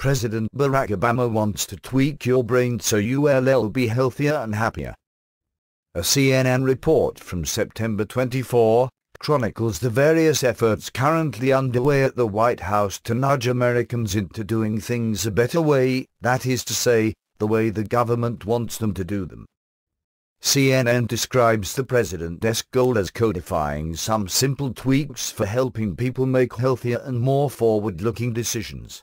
President Barack Obama wants to tweak your brain so you'll be healthier and happier. A CNN report from September 24 chronicles the various efforts currently underway at the White House to nudge Americans into doing things a better way, that is to say, the way the government wants them to do them. CNN describes the president's goal as codifying some simple tweaks for helping people make healthier and more forward-looking decisions.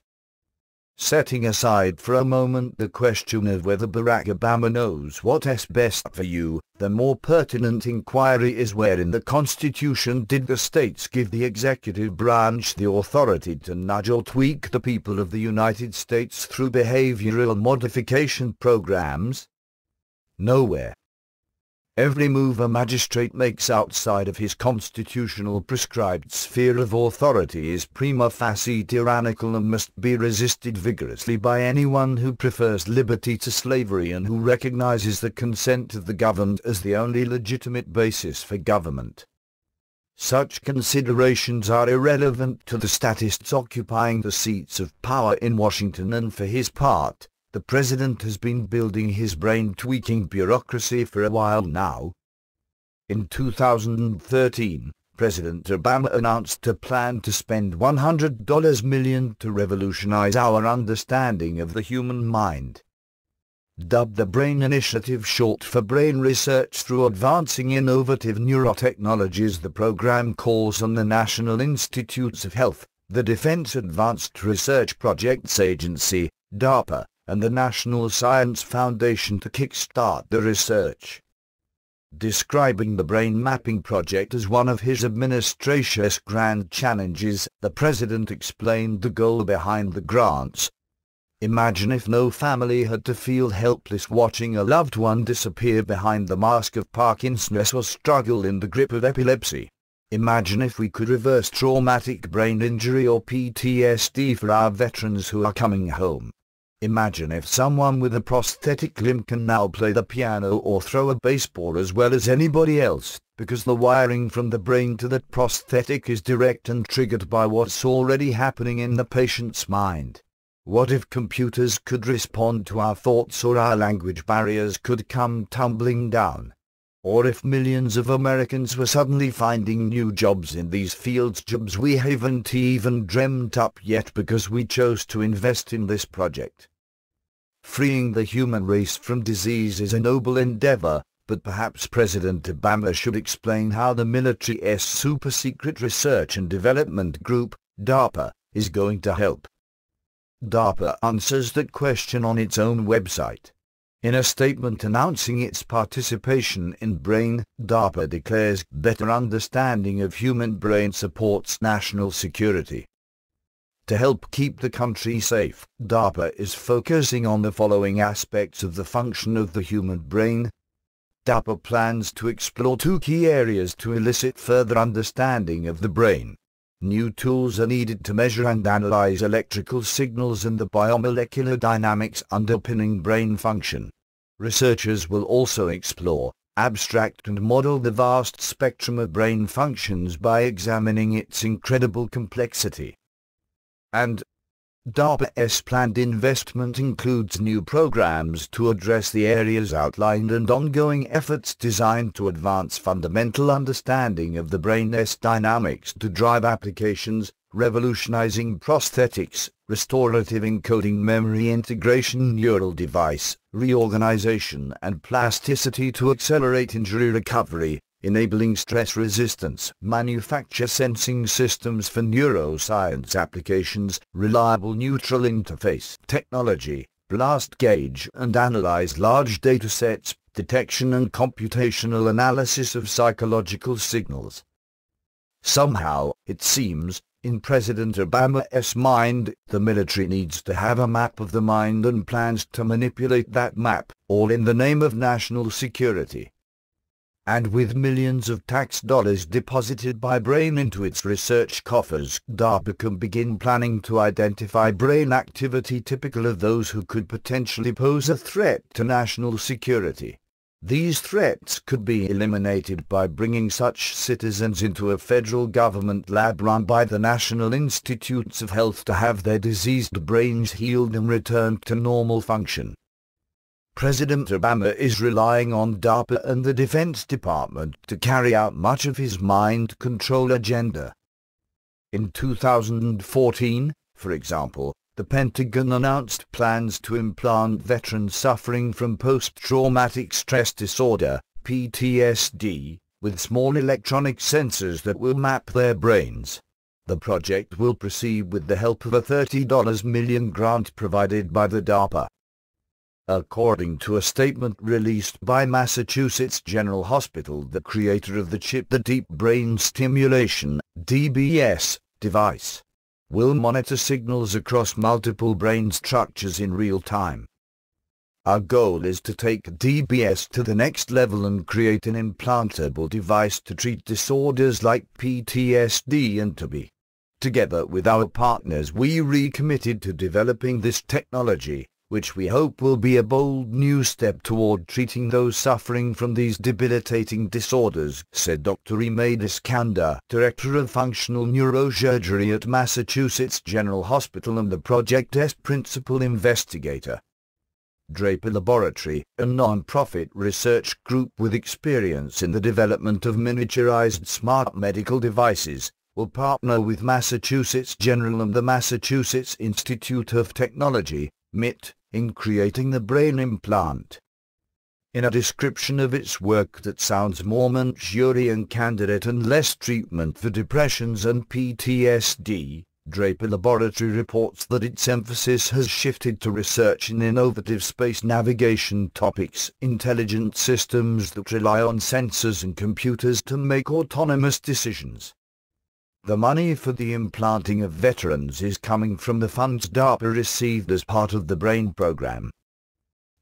Setting aside for a moment the question of whether Barack Obama knows what is best for you, the more pertinent inquiry is where in the Constitution did the states give the executive branch the authority to nudge or tweak the people of the United States through behavioral modification programs? Nowhere. Every move a magistrate makes outside of his constitutional prescribed sphere of authority is prima facie tyrannical and must be resisted vigorously by anyone who prefers liberty to slavery and who recognizes the consent of the governed as the only legitimate basis for government. Such considerations are irrelevant to the statists occupying the seats of power in Washington, and for his part, the president has been building his brain-tweaking bureaucracy for a while now. In 2013, President Obama announced a plan to spend $100 million to revolutionize our understanding of the human mind. Dubbed the BRAIN Initiative, short for Brain Research Through Advancing Innovative Neurotechnologies, the program calls on the National Institutes of Health, the Defense Advanced Research Projects Agency, DARPA, and the National Science Foundation to kickstart the research. Describing the brain mapping project as one of his administration's grand challenges, the president explained the goal behind the grants. Imagine if no family had to feel helpless watching a loved one disappear behind the mask of Parkinson's or struggle in the grip of epilepsy. Imagine if we could reverse traumatic brain injury or PTSD for our veterans who are coming home. Imagine if someone with a prosthetic limb can now play the piano or throw a baseball as well as anybody else, because the wiring from the brain to that prosthetic is direct and triggered by what's already happening in the patient's mind. What if computers could respond to our thoughts or our language barriers could come tumbling down? Or if millions of Americans were suddenly finding new jobs in these fields, jobs we haven't even dreamt up yet because we chose to invest in this project. Freeing the human race from disease is a noble endeavor, but perhaps President Obama should explain how the military's super-secret research and development group, DARPA, is going to help. DARPA answers that question on its own website. In a statement announcing its participation in BRAIN, DARPA declares better understanding of human brain supports national security. To help keep the country safe, DARPA is focusing on the following aspects of the function of the human brain. DARPA plans to explore two key areas to elicit further understanding of the brain. New tools are needed to measure and analyze electrical signals and the biomolecular dynamics underpinning brain function. Researchers will also explore, abstract and model the vast spectrum of brain functions by examining its incredible complexity. And DARPA's planned investment includes new programs to address the areas outlined and ongoing efforts designed to advance fundamental understanding of the brain's dynamics to drive applications, revolutionizing prosthetics, restorative encoding, memory integration, neural device, reorganization and plasticity to accelerate injury recovery, enabling stress resistance, manufacture sensing systems for neuroscience applications, reliable neutral interface technology, blast gauge and analyze large datasets, detection and computational analysis of psychological signals. Somehow, it seems, in President Obama's mind, the military needs to have a map of the mind and plans to manipulate that map, all in the name of national security. And with millions of tax dollars deposited by BRAIN into its research coffers, DARPA can begin planning to identify brain activity typical of those who could potentially pose a threat to national security. These threats could be eliminated by bringing such citizens into a federal government lab run by the National Institutes of Health to have their diseased brains healed and returned to normal function. President Obama is relying on DARPA and the Defense Department to carry out much of his mind control agenda. In 2014, for example, the Pentagon announced plans to implant veterans suffering from post-traumatic stress disorder, PTSD, with small electronic sensors that will map their brains. The project will proceed with the help of a $30 million grant provided by the DARPA. According to a statement released by Massachusetts General Hospital, the creator of the chip, the Deep Brain Stimulation (DBS) device will monitor signals across multiple brain structures in real time. Our goal is to take DBS to the next level and create an implantable device to treat disorders like PTSD and TB. Together with our partners, we recommitted to developing this technology, which we hope will be a bold new step toward treating those suffering from these debilitating disorders," said Dr. Ime e. Discanda, Director of Functional Neurosurgery at Massachusetts General Hospital and the project's principal investigator. Draper Laboratory, a non-profit research group with experience in the development of miniaturized smart medical devices, will partner with Massachusetts General and the Massachusetts Institute of Technology, MIT, in creating the brain implant. In a description of its work that sounds more Manchurian Candidate and less treatment for depressions and PTSD, Draper Laboratory reports that its emphasis has shifted to research in innovative space navigation topics, intelligent systems that rely on sensors and computers to make autonomous decisions. The money for the implanting of veterans is coming from the funds DARPA received as part of the BRAIN program.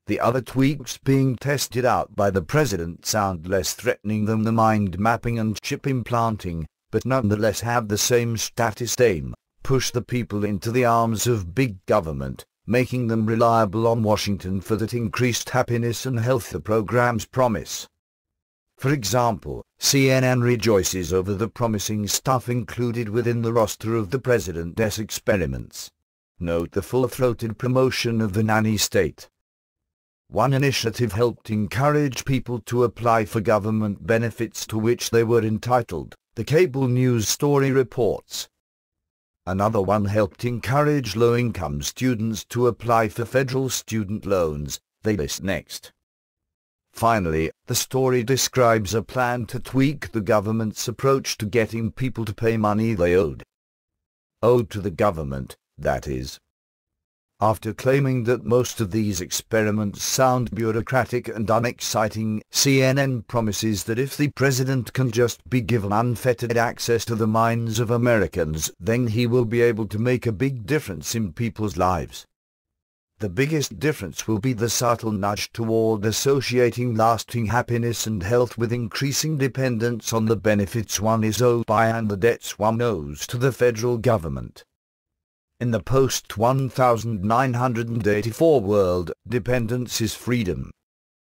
The other tweaks being tested out by the president sound less threatening than the mind mapping and chip implanting, but nonetheless have the same status aim: push the people into the arms of big government, making them reliable on Washington for that increased happiness and health the programs promise. For example, CNN rejoices over the promising stuff included within the roster of the president's experiments. Note the full-throated promotion of the nanny state. One initiative helped encourage people to apply for government benefits to which they were entitled, the cable news story reports. Another one helped encourage low-income students to apply for federal student loans, they list next. Finally, the story describes a plan to tweak the government's approach to getting people to pay money they owed to the government, that is. After claiming that most of these experiments sound bureaucratic and unexciting, CNN promises that if the president can just be given unfettered access to the minds of Americans, then he will be able to make a big difference in people's lives. The biggest difference will be the subtle nudge toward associating lasting happiness and health with increasing dependence on the benefits one is owed by and the debts one owes to the federal government. In the post-1984 world, dependence is freedom,